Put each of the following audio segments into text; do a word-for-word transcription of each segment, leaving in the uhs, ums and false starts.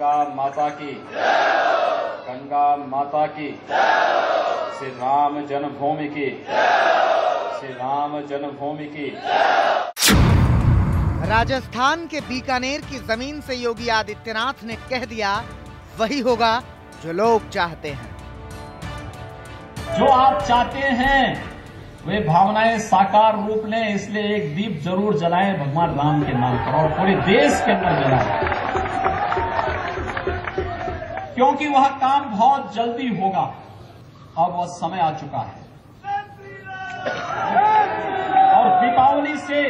गंगा माता की, गंगा माता की, श्री राम जन्मभूमि की, श्री राम जन्मभूमि की। राजस्थान के बीकानेर की जमीन से योगी आदित्यनाथ ने कह दिया, वही होगा जो लोग चाहते हैं। जो आप चाहते हैं वे भावनाएं साकार रूप लें, इसलिए एक दीप जरूर जलाएं भगवान राम के नाम पर और पूरे देश के अंदर जलाएं, क्योंकि वह काम बहुत जल्दी होगा। अब वह समय आ चुका है और दीपावली से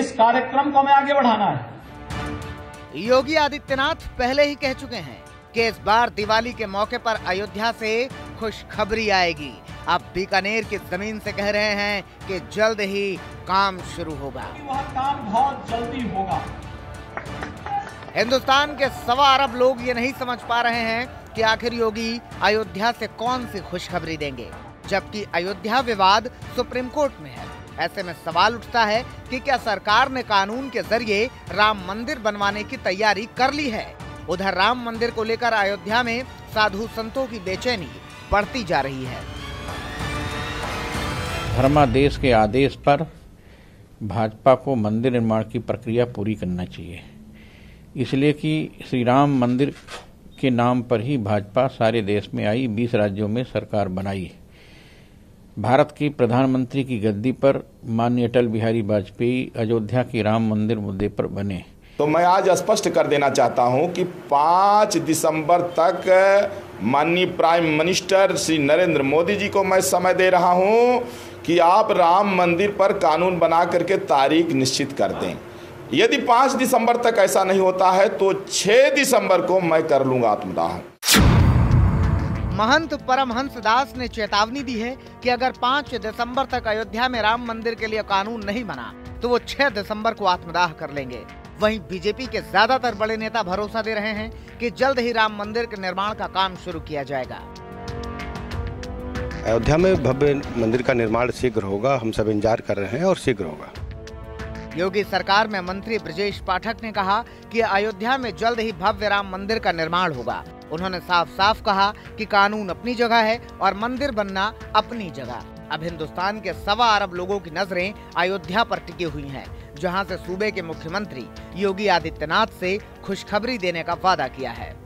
इस कार्यक्रम को हमें आगे बढ़ाना है। योगी आदित्यनाथ पहले ही कह चुके हैं कि इस बार दिवाली के मौके पर अयोध्या से खुशखबरी आएगी। आप बीकानेर की जमीन से कह रहे हैं कि जल्द ही काम शुरू होगा, वह काम बहुत जल्दी होगा। हिंदुस्तान के सवा अरब लोग ये नहीं समझ पा रहे हैं कि आखिर योगी अयोध्या से कौन सी खुशखबरी देंगे, जबकि अयोध्या विवाद सुप्रीम कोर्ट में है। ऐसे में सवाल उठता है कि क्या सरकार ने कानून के जरिए राम मंदिर बनवाने की तैयारी कर ली है। उधर राम मंदिर को लेकर अयोध्या में साधु संतों की बेचैनी बढ़ती जा रही है। धर्मादेश के आदेश पर भाजपा को मंदिर निर्माण की प्रक्रिया पूरी करना चाहिए, इसलिए कि श्री राम मंदिर के नाम पर ही भाजपा सारे देश में आई, बीस राज्यों में सरकार बनाई। भारत की प्रधानमंत्री की गद्दी पर माननीय अटल बिहारी वाजपेयी अयोध्या के राम मंदिर मुद्दे पर बने। तो मैं आज स्पष्ट कर देना चाहता हूं कि पाँच दिसंबर तक माननीय प्राइम मिनिस्टर श्री नरेंद्र मोदी जी को मैं समय दे रहा हूं कि आप राम मंदिर पर कानून बना करके तारीख निश्चित कर दें। यदि पाँच दिसंबर तक ऐसा नहीं होता है तो छह दिसंबर को मैं कर लूंगा आत्मदाह। महंत परमहंस दास ने चेतावनी दी है कि अगर पाँच दिसंबर तक अयोध्या में राम मंदिर के लिए कानून नहीं बना तो वो छह दिसंबर को आत्मदाह कर लेंगे। वहीं बीजेपी के ज्यादातर बड़े नेता भरोसा दे रहे हैं कि जल्द ही राम मंदिर के निर्माण का काम शुरू किया जाएगा। अयोध्या में भव्य मंदिर का निर्माण शीघ्र होगा, हम सब इंतजार कर रहे हैं और शीघ्र होगा। योगी सरकार में मंत्री बृजेश पाठक ने कहा कि अयोध्या में जल्द ही भव्य राम मंदिर का निर्माण होगा। उन्होंने साफ साफ कहा कि कानून अपनी जगह है और मंदिर बनना अपनी जगह। अब हिंदुस्तान के सवा अरब लोगों की नजरें अयोध्या पर टिकी हुई हैं, जहां से सूबे के मुख्यमंत्री योगी आदित्यनाथ से खुशखबरी देने का वादा किया है।